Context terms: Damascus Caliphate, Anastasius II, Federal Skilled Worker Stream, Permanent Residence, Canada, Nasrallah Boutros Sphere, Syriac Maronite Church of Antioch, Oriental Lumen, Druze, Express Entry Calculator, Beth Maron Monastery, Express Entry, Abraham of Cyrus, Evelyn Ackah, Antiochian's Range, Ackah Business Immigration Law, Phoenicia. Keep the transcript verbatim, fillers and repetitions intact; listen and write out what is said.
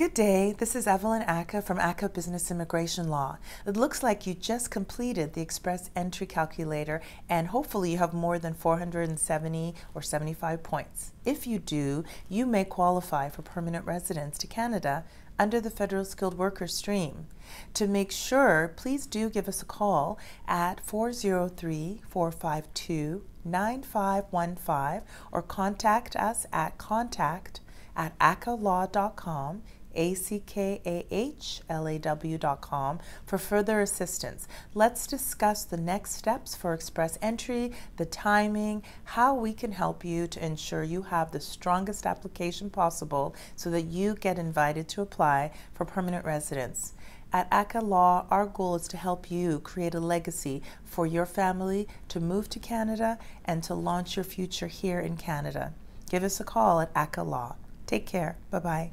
Good day, this is Evelyn Ackah from Ackah Business Immigration Law. It looks like you just completed the Express Entry Calculator and hopefully you have more than four hundred seventy or seventy-five points. If you do, you may qualify for permanent residence to Canada under the Federal Skilled Worker Stream. To make sure, please do give us a call at four oh three, four five two, nine five one five or contact us at contact at ackahlaw dot com. A C K A H L A W dot com for further assistance. Let's discuss the next steps for Express Entry, the timing, how we can help you to ensure you have the strongest application possible so that you get invited to apply for permanent residence. At Ackah Law, our goal is to help you create a legacy for your family to move to Canada and to launch your future here in Canada. Give us a call at Ackah Law. Take care. Bye-bye.